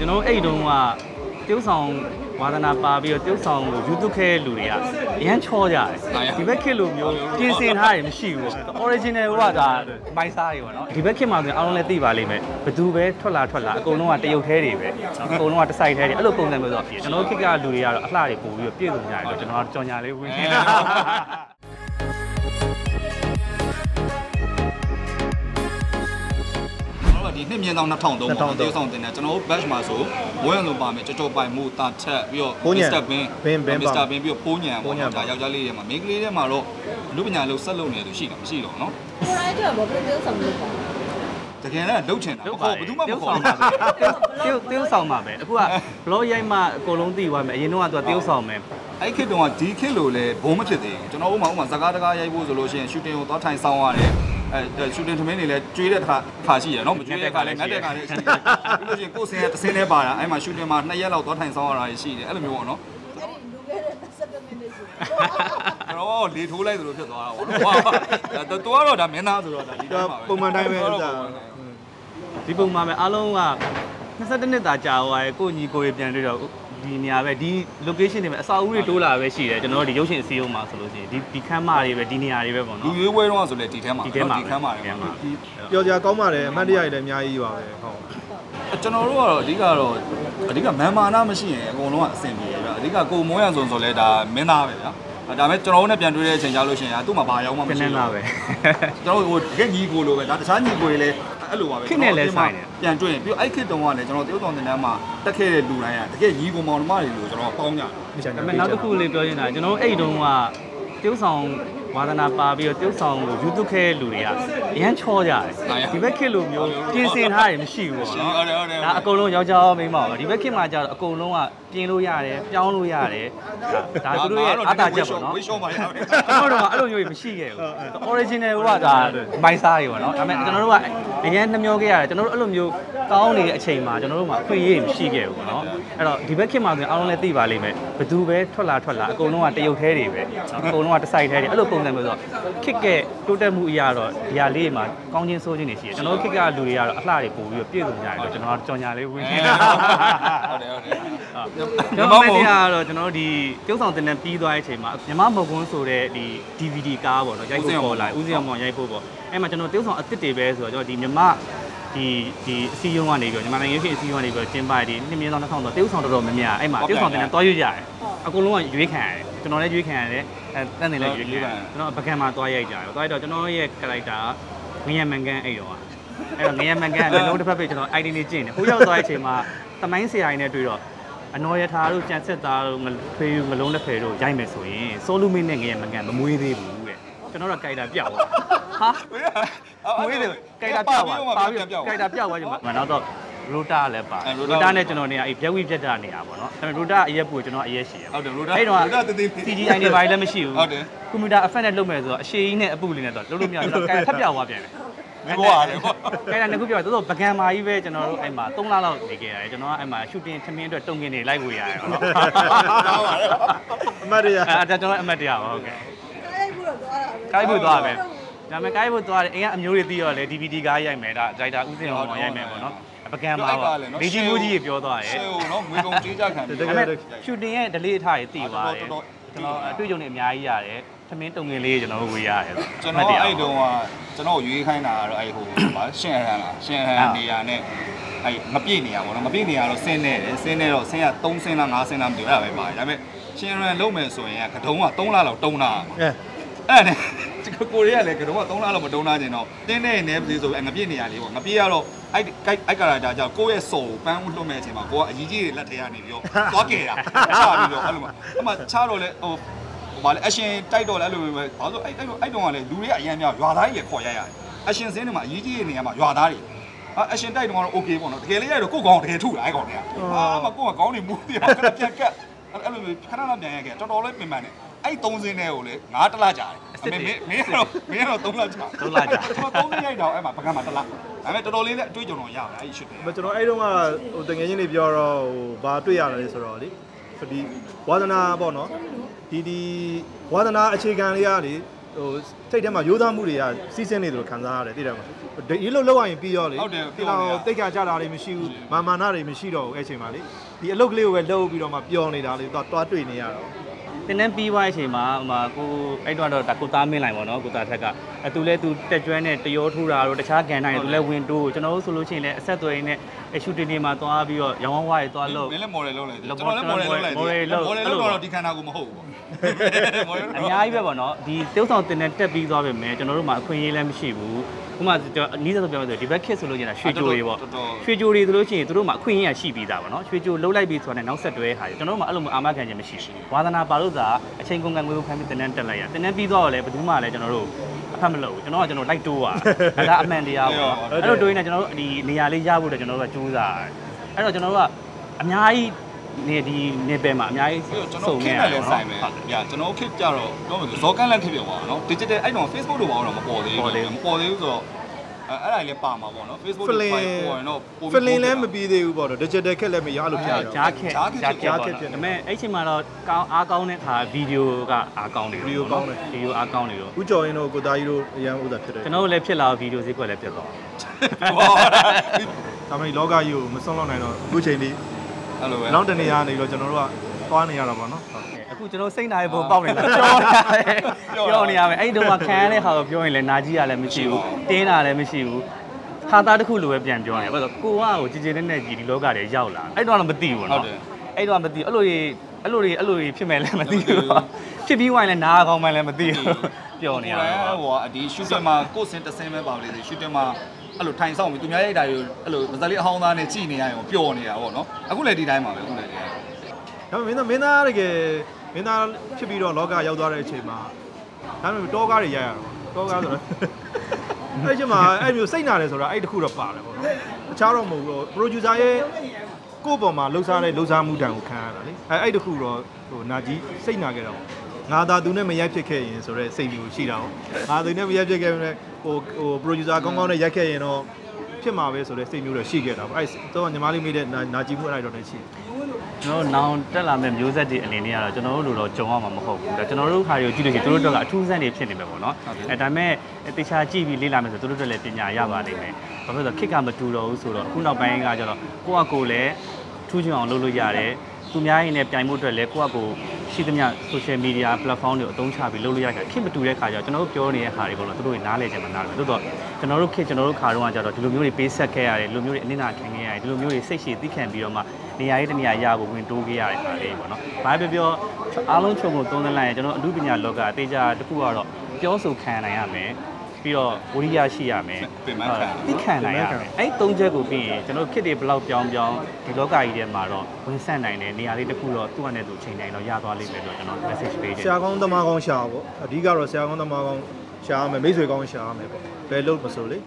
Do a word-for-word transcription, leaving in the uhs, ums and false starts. ကျွန်တော်အဲ့တုန်းကတိရစ္ဆာန်ဝါသနာပါပြီးတော့တိရစ္ဆာန်ကိုယူတုခဲလူတွေကရမ်းချောကြတယ်ဒီဘက်ခေတ်လိုမျိုးပြင်ဆင်ထားရမရှိဘူး original ကဒါမိုင်းစားတွေပေါ့နော်ဒီဘက်ခေတ်မှာဆိုရင်အားလုံးလည်းသိပါလိမ့်မယ်ဘသူပဲထွက်လာထွက်လာအကုန်လုံးကတရုတ်သေးတွေပဲအကုန်လုံးကတစ်ဆိုင်သေးတွေအဲ့လိုပုံစံမျိုးဆိုတော့ကျွန်တော်ခေတ်ကလူတွေကတော့အလှတွေပို့ပြီးတော့ပြည့်စုံကြတယ်ကျွန်တော်ကြော်ညာလေးဝင်နေတာဒီနှစ်မြန်ဆောင်နှစ်ထောင်သုံးတေးဆောင်တင်တယ်ကျွန်တော်တို့ batch မှာဆိုဝင်းလိုပါမယ်ကြော်ကြော်ပိုင်မို့တာထက်ပြီးတော့ Mister Bin Mister Bin ပြီးတော့ပိုးညံပေါ့ဒါယောက်ျားလေးတွေမှာ main ကလေးတွေမှာတော့လူပညာလို့ဆက်လုပ်နေတယ်လို့ရှိတာမရှိတော့เนาะဟိုတိုင်းတော့ဘာဖြစ်လို့ဆောင်လို့ပါတကယ်လည်းလှုပ်ချင်တာဟုတ်ပါဘူးဘယ်သူမှမပေါ်ပါဘူးတေးတေးဆောင်ပါပဲအခုက blog ရိုက်မှအကုန်လုံးသိသွားမယ်အရင်တော့ကတေးဆောင်မယ်အဲ့ခေတ်တုန်းကဒီခေတ်လိုလဲဘုံမဖြစ်သေးဘူးကျွန်တော်ဥမာဥမာဇကားတကားရိုက်ဖို့ဆိုလို့ရှိရင် shooting ကိုသွားထိုင်ဆောင်ရတယ်အဲရှူတင်ထမင်းတွေလည်းကျွေးတဲ့ခါခါရှိရနော်မကျွေးတဲ့ခါလည်းငတ်တဲ့ခါလည်းရှိတယ်ပြီးလို့ရှိရင်ကိုယ်စင်ရတစ်စင်းနဲ့ပါတာအဲ့မှာရှူတင်မှာနှစ်ရက်လောက်သွားထိုင်ဆောင်ရတာရှိတယ်အဲ့လိုမျိုးပေါ့နော်အဲ့ဒီလူခဲ့တဲ့ဆယ်မိနစ်ဆိုတော့လေထိုးလိုက်သလိုဖြစ်သွားတာပေါ့နော်တူကတော့ဒါမင်းသားဆိုတော့ဒါဒီတိုင်းပါပဲပုံမှန်တိုင်းပဲဒီပုံမှန်ပဲအားလုံးကနှစ်ဆယ့်တစ်နှစ်သာကြာသွားရဲ့ကိုညီကိုရပြန်တွေ့တော့ဒီနေရာပဲဒီ location တွေပဲအစာအုပ်တွေတိုးလာပဲရှိတယ်ကျွန်တော်တို့ဒီရုပ်ရှင်အစည်းအဝေးမှာဆိုလို့ရှိရင်ဒီဒီခန်းမတွေပဲဒီနေရာတွေပဲပေါ့နော်လူရွေးပွဲတော့ဆိုလဲဒီထဲမှာဒီခန်းမတွေပြောကြကောင်းပါတယ်အမှတ်တရတွေလည်းအများကြီးပါပဲဟုတ်ကျွန်တော်တို့ကတော့အဓိကတော့အဓိကမန်မာနာမရှိရင်အကုန်လုံးကအဆင်ပြေရအဓိကကိုမိုးရဆိုဆိုလဲဒါမင်းသားပဲဗျာဒါပေမဲ့ကျွန်တော်တို့နဲ့ပြန်တွေ့တဲ့အချိန်ကြာလို့ရှိရင်သူ့မှာဘာရောက်မှမရှိဘူးပဲကျွန်တော်တို့ဟိုညီကိုလိုပဲဒါတခြားညီကိုတွေလည်းအဲ့လိုပါပဲခင်နဲ့လဲဆိုင်တယ်ပြန်တွေ့ရင်ပြီးအဲ့ခေတ်တုန်းကလည်းကျွန်တော်တရုတ်တောင်တင်တန်းမှာတက်ခဲ့တဲ့လူတိုင်းကတကယ်ညီကိုမောင်နှမတွေလို့ကျွန်တော်ပေါင်းကြတယ်ဒါပေမဲ့နောက်တစ်ခုလေးပြောရရင်ကျွန်တော်အဲ့တုန်းကတရုတ်ဆောင်ဝါသနာပါပြီးတော့တရုတ်ဆောင်ကိုယူတုခဲလူတွေကရမ်းချောကြတယ်ဒီဘက်ခေတ်လိုမျိုးပြင်ဆင်ထားတယ်မရှိဘူးပေါ့နော်ဟုတ်တယ်ဟုတ်တယ်ဒါအကုန်လုံးယောက်ျားမိန်းမပါဒီဘက်ခေတ်မှာကျတော့အကုန်လုံးကပြင်လို့ရတယ်ပြောင်းလို့ရတယ်ဒါသူတို့ရဲ့အတားချက်ပေါ့နော်ကျွန်တော်တို့ကအဲ့လိုမျိုးမရှိခဲ့ဘူး original ကဒါမိုင်းစားတွေပေါ့နော်ဒါပေမဲ့ကျွန်တော်တို့ကအရင်နှမျောခဲ့ရတယ်ကျွန်တော်တို့အဲ့လိုမျိုးကောင်းနေတဲ့အချိန်မှာကျွန်တော်တို့မှာခွင့်ရမရှိခဲ့ဘူးပေါ့နော်အဲ့တော့ဒီဘက်ခေတ်မှာဆိုရင်အားလုံးလည်းသိပါလိမ့်မယ်ဘသူပဲထွက်လာထွက်လာအကုန်လုံးကတရုတ်သေးတွေပဲအကုန်လုံးကတစ်ဆိုင်သေးတွေအဲ့လိုပုံစံမျိုးဆိုတော့ခစ်ကဲတိုးတက်မှုအရာတော့ဒီဟာလေးမှာကောင်းချင်းဆိုးချင်းတွေရှိတယ်ကျွန်တော်ခစ်ကလူတွေကတော့အလှတွေပို့ပြီးပြည့်စုံကြတယ်ကျွန်တော်ကြော်ညာလေးဝင်နေတာဟုတ်တယ်ဟုတ်တယ်ကျွန်တော်တို့ကတော့ကျွန်တော်ဒီပြုတ်ဆောင်တင်တဲ့ပြီးသွားတဲ့အချိန်မှာမြမမုတ်ကွန်းဆိုတဲ့ဒီ D V D ကားပေါ့နော်ရိုက်ဖို့ပေါ်လာဦးစင်မောင်ရိုက်ဖို့ပေါ့အဲ့မှာကျွန်တော်ပြုတ်ဆောင်အစ်စ်တွေပဲဆိုတော့ကျွန်တော်ဒီမြမဒီဒီအစည်းအရုံးကနေပြီးတော့ညီမနိုင်ငံရေးအစည်းအရုံးကနေပြီးတော့ကျင်းပတယ်နှစ်မြန်းဆောင်နှစ်ဆောင်တော့တရုတ်ဆောင်တော်တော်များများအဲ့မှာတရုတ်ဆောင်တင်တဲ့တွားရွတ်ရတယ်အကုန်လုံးကရွေးခံရတယ်ကျွန်တော်လည်းရွေးခံရတယ်အဲတန်းနေလည်းရွေးခံရတယ်ကျွန်တော်ပကံမှာတွားရိုက်ကြတယ်တွားရိုက်တော့ကျွန်တော်ရဲ့ character ကငရမန်ကန်အဲ့တော့အဲ့တော့ငရမန်ကန်ကလည်းလုံးတစ်ဖက်ပဲကျွန်တော် I D နေကျင့်တယ်ဟိုရောက်သွားတဲ့အချိန်မှာသမိုင်းဆရာကြီးနဲ့တွေ့တော့အနော်ရထားတို့ကြံစစ်သားတို့ဖေးငလုံးလက်ဖယ်တို့ရိုက်မယ်ဆိုရင်ဆိုလူမင်းနဲ့ငရမန်ကန်မမွေးသေးဘူးကျွန်တော်တို့က character ပြောက်သွားဟာမွေးတယ် character ပြောက်သွားပါပြီး character ပြောက်သွားကျွန်မနောက်တော့ rota လည်းပါတယ် rota နဲ့ကျွန်တော်နေရာအဲ့ပြက်ဝိပြက်တာနေတာပေါ့နော်အဲ့ rota အရက်ပို့ကျွန်တော်အရက်ရှိရဟုတ်တယ် rota အဲ့တော့ C G I တွေဘာလည်းမရှိဘူးဟုတ်တယ် computer effect နဲ့လုပ်မယ်ဆိုတော့အရှည်ကြီးနဲ့အပူလေးနဲ့တော့လုပ်လို့မရဘူးကျွန်တော် character ထပ်ပြောက်သွားပြန်တယ်မဟုတ်ပါဘူး။အဲ့ဒါနှစ်ခုပြောတယ်တော်တော်ပကံမာကြီးပဲကျွန်တော်တို့အဲ့မှာသုံးလလောက်နေခဲ့ရတယ်ကျွန်တော်ကအဲ့မှာ shooting ထမင်းအတွက်တုံကင်းတွေလိုက်ဝေရတယ်ဟုတ်လား။အမတ်တရားအဲ့ဒါကျွန်တော်အမတ်တရားပါဟုတ်ကဲ့။ကိုက်ဖို့သွားတာပဲ။ဒါပေမဲ့ကိုက်ဖို့သွားတယ်အိမ်ကအမျိုးတွေသိရောလေ D V D ကားရိုက်မယ်ဒါ director ဦးစင်အောင်ရိုက်မယ်ပေါ့နော်။ပကံမာပါ။လေးကြီးမျိုးကြီးပြောသွားတယ်။ရှေ့ကိုနော်ငွေကုန်ကြေးကြခံတယ်။ဒါပေမဲ့ shooting ရဲ့ delay အထားတွေသိသွားတယ်။ကျွန်တော်အတွေ့အကြုံတွေအများကြီးရတယ်။ထမင်းတုံငယ်လေးကျွန်တော်တို့ဝေးရတယ်ကျွန်တော်အဲ့တုန်းကကျွန်တော်ရွေးခိုင်းတာကတော့အဲ့ဟိုပါရှင်ဟန်လားရှင်ဟန်နေရာနဲ့အဲ့မပြည့်နေရပါတော့မပြည့်နေရတော့ဆင်းနေတယ်ဆင်းနေတော့ဆင်းရသုံးဆင်းလားငါးဆင်းလားမသိဘူးအဲ့ဒါပဲပါတယ်ဒါပေမဲ့ရှင်ဟန်လုံးမယ်ဆိုရင်ကတုံးကသုံးလလောက်တုံးတာအဲအဲ့နဲ့ကိုရီးယားလည်းကတုံးကသုံးလလောက်မတုံးတာကျင်တော့တင်းနေနေပြီဆိုပြီးငပြည့်နေရလေးပေါ့ငပြည့်ရတော့အဲ့အဲ့ကာရာတာကြောင့်ကိုယ့်ရဲ့စော်ကိုပန်းဦးလွှတ်မဲ့အချိန်မှာကိုကအကြီးကြီးတွေလက်ထဲကနေပြီးတော့သွားကြတာချပြီးတော့အဲ့လိုမှအမှချတော့လေဟိုဘာလဲအရှင်တိုက်တော့လဲအဲ့လိုပဲဘာလို့အဲ့တိုက်တော့အဲ့တုန်းကလည်းလူတွေကအရန်များရွာသားကြီးလည်းခေါ်ရရတယ်အရှင်စင်းတွေမှာအကြီးကြီးနေရာမှာရွာသားတွေအာအရှင်တိုက်တုန်းကတော့ okay ပေါ့နော်တကယ်လေးရတော့ကိုကောင်တကယ်ထုတာအဲ့ကောင်တွေကအာမကိုကကောင်းနေမိုးတယ်ခဏပြန်ကတ်အဲ့လိုခဏတော့ပြန်ရခဲ့တော်တော်လေးပင်ပန်းနေအဲ့သုံးစင်းတွေကိုလေငါးတလားကြာတယ်မင်းမင်းတော့မင်းတော့သုံးလားကြာသုံးလားကြာကျွန်တော်သုံးလေးရိုက်တော့အဲ့မှာပကံမှာတလားဒါပေမဲ့တော်တော်လေးနဲ့အတွေ့အကြုံတော့ရပါတယ်အဲ့ရှစ်တယ်ကျွန်တော်အဲ့တုန်းကဟိုတကယ်ချင်းနေပြောတော့ဟိုဘာတွေ့ရလဲဆိုတော့လေဒီဝါသနာပေါ့နော်ဒီဒီဝါသနာအခြေခံလေးရလေ ထိတ်ထဲမှာရိုးသားမှုတွေကစီးဆင်းနေတယ်လို့ခံစားရတယ်သိတယ်မလားဒီလိုလောက်အောင်ပြီးရောလေကျွန်တော်တိတ်ခါကြတာတွေမရှိဘူးမာမာနတွေမရှိတော့ဘူးအဲ့ချိန်မှာလေဒီအလုပ်ကလေးကိုပဲလုပ်ပြီးတော့မှပျော်နေတာလေသွားတွားတွေ့နေရတော့တင်းတန်းပြီးွားအချိန်မှာဟိုမှာကိုအဲ့တော့တော့ကိုသားမင်းလိုက်ပါတော့ကိုသားထက်ကအဲသူလဲသူတက်ကျွမ်းနဲ့တရောထိုးတာတော့တခြားကန်တိုင်းသူလဲဝင်တိုးကျွန်တော်တို့ဆိုလို့ရှိရင်လည်းအဆက်သွယ်နဲ့အရှူတင်နေမှာသွားပြီးတော့ရောင်းဝါးတွေသွားလို့မင်းလည်းမော်ဒယ်လုပ်လိုက်ကျွန်တော်လည်းမော်ဒယ်လုပ်လိုက်မော်ဒယ်လုပ်တော့ဒီခန္ဓာကိုမဟုတ်ဘူးပေါ့အများကြီးပဲပေါ့နော်ဒီတုပ်ဆောင်တင်းတန်းတက်ပြီးသွားပြီမယ်ကျွန်တော်တို့မှာအခွင့်အရေးလည်းမရှိဘူးခုမှအနည်းဆုံးပြောမယ်ဆိုဒီဘက်ခစ်ဆိုလို့ကျင်တာရွှေကြိုတွေပေါ့ရွှေကြိုတွေဆိုလို့ရှိရင်တို့မှအခွင့်အရေးရှိပြီးသားပေါ့နော်ရွှေကြိုလှုပ်လိုက်ပြီးဆိုတာနဲ့နောက်ဆက်တွဲဟာကျွန်တော်တို့မှအဲ့လိုအာမခံခြင်းမရှိဘူးဝါသနာပါလို့သာအချိန်ကုန်ကန်ငွေကိုဖမ်းပြီးတင်းတန်းတက်လိုက်ရတင်းတန်းပြီးသွားတော့လည်းဘယ်သူမှလည်းကျွန်တော်တို့အဖတ်မလို့ကျွန်တော်ကကျွန်တော်လိုက်တိုးပါဒါကအမှန်တရားပေါ့အဲ့လိုတိုးနေတာကျွန်တော်တို့ဒီနေရာလေးရဖို့တော့ကျွန်တော်တို့ကကြိုးစားအဲ့တော့ကျွန်တော်တို့ကအများကြီးနေဒီနေပဲမှာအများကြီးစုံနေတယ်နော်။ညကျွန်တော်ခစ်ကြတော့တော့ဇော်ကန်လက်ခစ်ပြောပါတော့နော်။ digital အဲ့တော့ Facebook တို့ဘာလို့တော့မပေါ်သေးဘူး။မပေါ်သေးဘူးဆိုတော့အဲ့ဒါကြီးလည်းပါမှာပေါ့နော်။ Facebook တို့ပါပေါ်ရင်တော့ပုံပြလည်းမပြီးသေးဘူးပေါ့နော်။ digital ခက်လည်းမရလို့ဖြစ်တော့ဂျားခက်ဂျားခက်ဖြစ်နေမဲ့အဲ့ချိန်မှာတော့ကောင်းအားကောင်းတဲ့ခါဗီဒီယိုကအားကောင်းနေတယ်ဗီဒီယိုကောင်းတယ်ဗီဒီယိုအားကောင်းနေတော့ဦးကျော်ရင်တို့ကိုသားကြီးတို့အရန်ဥသာဖြစ်တယ်ကျွန်တော်လည်းဖြစ်လာဗီဒီယိုဈေးကွက်လည်းပြတ်သွား။ဒါမှမဟုတ်လောကကြီးကိုမဆုံးလောက်နိုင်တော့အခုချိန်ဒီနောက်တနေရာနေလို့ကျွန်တော်တို့ကသွားနေရတာပေါ့နော်အခုကျွန်တော်စိတ်နာရေပုံပေါက်နေလားပြောတာပြောနေရမယ်အဲ့ဒီတော့ခံရတဲ့ဟာကိုပြောရင်လည်းနာကြီးရလည်းမရှိဘူးတင်းတာလည်းမရှိဘူးဟာသားတစ်ခုလိုပဲပြန်ပြောနေဘာလို့ကိုကကိုကြည်ကြည်နဲ့နဲ့ကြီးဒီလောကထဲရောက်လာအဲ့တော့တော့မသိဘူးနော်အဲ့တော့မသိအဲ့လိုကြီးအဲ့လိုကြီးအဲ့လိုကြီးဖြစ်မယ်လည်းမသိဘူးဖြစ်ပြီးဝိုင်းလည်းနားကောင်းမှလည်းမသိဘူးပြောနေရတာဟိုကဒီရှူတင်မှာကိုစင်တစင်ပဲပါလေရှူတင်မှာအဲ့လိုထိုင်ဆောင်ပြီးသူများရိုက်တာတွေအဲ့လိုမစလေးအဟောင်းသားနဲ့ကြည်နေရရင်ပျော်နေတာပေါ့နော်အခုလည်းဒီတိုင်းပါပဲအခုလည်းဒါပေမဲ့မင်းသားမင်းသားတကယ်မင်းသားဖြစ်ပြီးတော့လောကရောက်သွားတဲ့အချိန်မှာဒါပေမဲ့တောကားတွေရိုက်ရတော့တောကားဆိုတော့အဲ့ချိန်မှာအဲ့မျိုးစိတ်နာတယ်ဆိုတာအဲ့တခုတော့ပါတယ်ပေါ့နော်တခြားတော့မဟုတ်ဘူး producer ရဲ့ကိုယ့်ပေါ်မှာလှုပ်ရှားတဲ့လှုပ်ရှားမှုတန်ကိုခံရတာလေအဲ့အဲ့တခုတော့ဟိုနာကြီးစိတ်နာခဲ့တော့ငါသာသူနဲ့မရိုက်ဖြစ်ခဲ့ရင်ဆိုတော့စိတ်မျိုးရှိတာ။ငါသူနဲ့မရိုက်ဖြစ်ခဲ့ရင်ဟိုဟို producer ကောင်းကောင်းနဲ့ရိုက်ခဲ့ရင်တော့ဖြစ်မှာပဲဆိုတော့စိတ်မျိုးတော့ရှိခဲ့တာပေါ့။အဲ့တော့ညီမလေးမိတဲ့နာကြည့်မှုအဲ့တော့လည်းရှိတယ်။ကျွန်တော်နောင်တက်လာမဲ့မျိုးဆက်တွေအလင်းတွေကတော့ကျွန်တော်တို့လိုတော့ကြုံရမှာမဟုတ်ဘူး။ဒါကျွန်တော်တို့ခါရီကိုကြည့်လို့ရှိရင်တို့တို့ကအထူးဆန်းတွေဖြစ်နေမှာပေါ့နော်။အဲဒါမဲ့တေချာကြည့်ပြီးလေ့လာမယ်ဆိုတို့တို့လည်းပညာရပါလိမ့်မယ်။ဘာဖြစ်လို့လဲခစ်ကမတူတော့ဘူးဆိုတော့အခုနောက်ပိုင်းကကျတော့ကိုယ့်အကိုလည်းထူးချွန်အောင်လုပ်လို့ရတယ်။သူများရင်လည်းပြိုင်မှုအတွက်လည်းကိုယ့်အကိုရှိသမျှ social media platform တွေအသုံးချပြီးလုပ်လို့ရခဲ့ခစ်မတူတဲ့ခါကျတော့ကျွန်တော်တို့ပြောနေတဲ့ဟာတွေကတော့သူတို့တွေနားလဲကြမှာနားလဲတိုးတော့ကျွန်တော်တို့ခစ်ကျွန်တော်တို့ခါတော့ကျတော့ဒီလိုမျိုးတွေပေးဆက်ခဲ့ရတယ်ဒီလိုမျိုးတွေအနစ်နာခံခဲ့ရတယ်ဒီလိုမျိုးတွေစိတ်ရှည်သိခံပြီးတော့မှနေရာရေးတနေရာရဖို့ဝင်တိုးခဲ့ရတဲ့ခါလေးပေါ့နော်။ဘာပဲပြောအားလုံးချုပ်ဖို့သုံးသပ်လိုက်ရင်ကျွန်တော်အမှုပညာလောကအသေးချာတစ်ခုကတော့ပြောဆိုခံနိုင်ရမယ်ပြီးတော့ဝိရိယရှိရမယ်သိခံနိုင်ရမယ်အဲ့သုံးချက်ကိုပြီးရင်ကျွန်တော်ခစ်တွေဘလောက်ပြောင်းပြောင်းဒီလောကကြီးထဲမှာတော့ဝင်ဆက်နိုင်တဲ့နေရာလေးတစ်ခုတော့သူ့အနေနဲ့သူချိန်တိုင်းတော့ရသွားလိမ့်မယ်တော့ကျွန်တော် message ပေးတယ်ဆရာကောင်းသမားကောင်းရှာပေါ့အဓိကတော့ဆရာကောင်းသမားကောင်းရှာရမယ်မိတ်ဆွေကောင်းရှာရမယ်ပေါ့ဘယ်လို့မဆိုလေ